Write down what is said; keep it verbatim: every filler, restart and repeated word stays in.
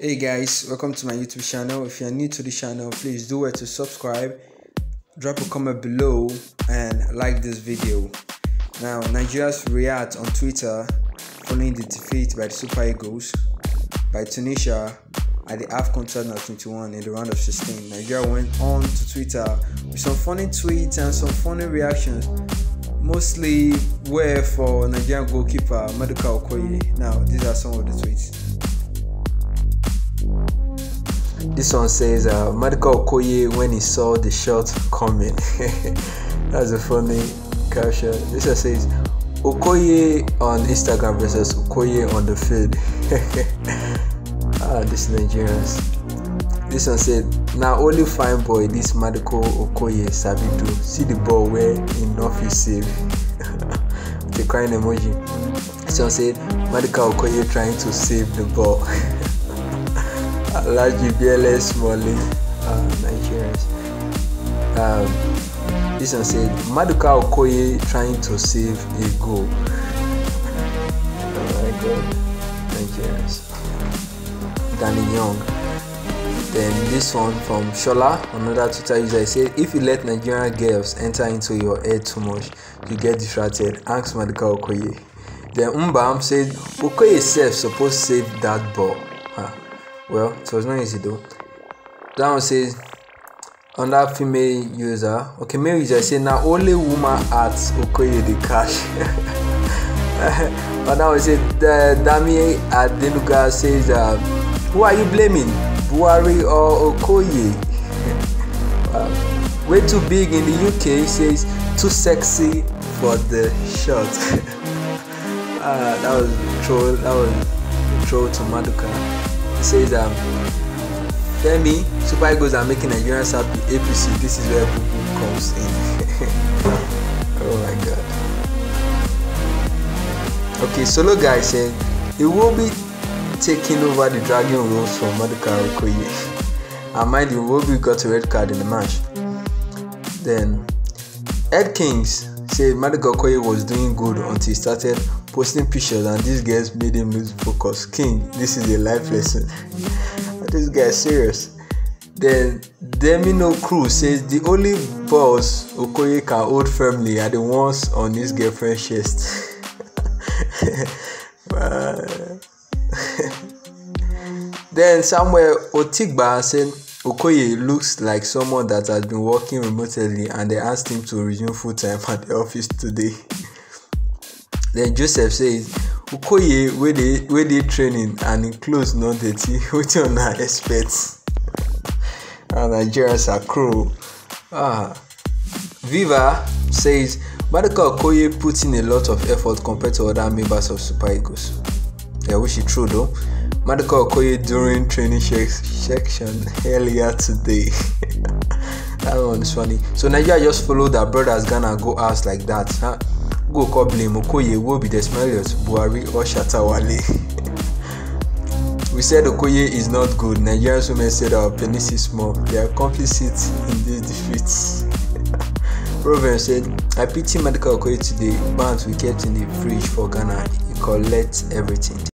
Hey guys, welcome to my YouTube channel. If you're new to the channel, please do it to subscribe, drop a comment below and like this video. Now, Nigeria's react on Twitter following the defeat by the Super Eagles by Tunisia at the Afcon twenty twenty-one in the round of sixteen. Nigeria went on to Twitter with some funny tweets and some funny reactions, mostly were for Nigerian goalkeeper Maduka Okoye. Now, these are some of the tweets. This one says, uh, Maduka Okoye when he saw the shot coming. That's a funny caption. This one says, Okoye on Instagram versus Okoye on the field. Ah, this Nigerians. This one said, now nah, only fine boy, this Maduka Okoye Sabido. See the ball where enough is safe. The crying emoji. This one said, Maduka Okoye trying to save the ball. Large B L S Molly. Ah, Nigerians. Um, this one said, Maduka Okoye trying to save a goal. Oh my god. Nigerians. Danny Young. Then this one from Shola, another Twitter user. I said, if you let Nigerian girls enter into your head too much, you get distracted. Ask Maduka Okoye. Then Umbam said, Okoye self supposed to save that ball. Huh. Well, it was not easy though. That one says, under female user, okay, male user, I said, now only woman at Okoye the cash. But now I said, uh, Dami Adenuga says, uh, who are you blaming, Buhari or Okoye? uh, way too big in the U K says, too sexy for the shot. uh, that was a troll, that was a troll to Maduka. It says, um, tell me, Super Eagles are making Nigerians happy, A P C, this is where Google comes in. Oh my god. Okay, solo guy said he will be taking over the dragon rules from Maduka Okoye. And mind you, Wobi got a red card in the match. Then Ed Kings said Maduka Okoye was doing good until he started posting pictures and these guys made him lose focus. King, this is a life lesson. This guy is serious. Then Demino Cruz says the only balls Okoye can hold firmly are the ones on his girlfriend's chest. Then somewhere Otigba said Okoye looks like someone that has been working remotely and they asked him to resume full time at the office today. Then Joseph says Okoye where they where they training and in clothes not dirty. What you not expect? And Nigerians are cruel. Ah, Viva says Maduka Okoye put in a lot of effort compared to other members of Super Eagles. Yeah, which is true though. Maduka Okoye during training section earlier today. That one is funny. So Nigeria just followed their brothers Ghana go ask like that. Huh? Go call blame Okoye will be the smallest Buhari or Shatawale. We said Okoye is not good. Nigerian women said our penis is small. They are complicit in these defeats. Proven said, I pity Maduka Okoye today, but we kept in the fridge for Ghana, he collects everything.